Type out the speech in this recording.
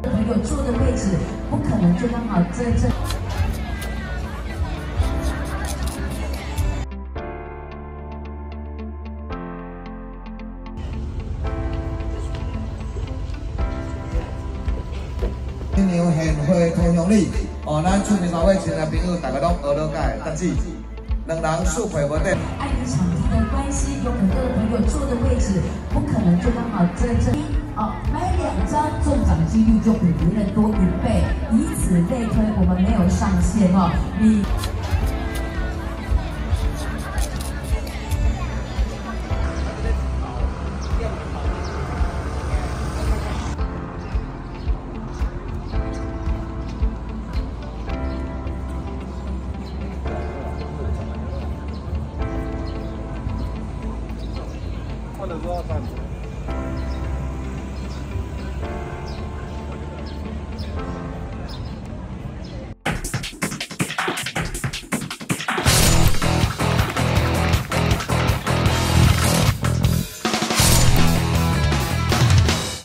朋友坐的位置不可能就刚好真正。今年有很会投乡里，哦，咱出面老百姓的朋友大家拢学了解，但是两人素培无得。碍于场地的关系，有很多的朋友坐的位置不可能就刚好真正。 哦，买两张中奖几率就比别人多1倍，以此类推，我们没有上限哦。你。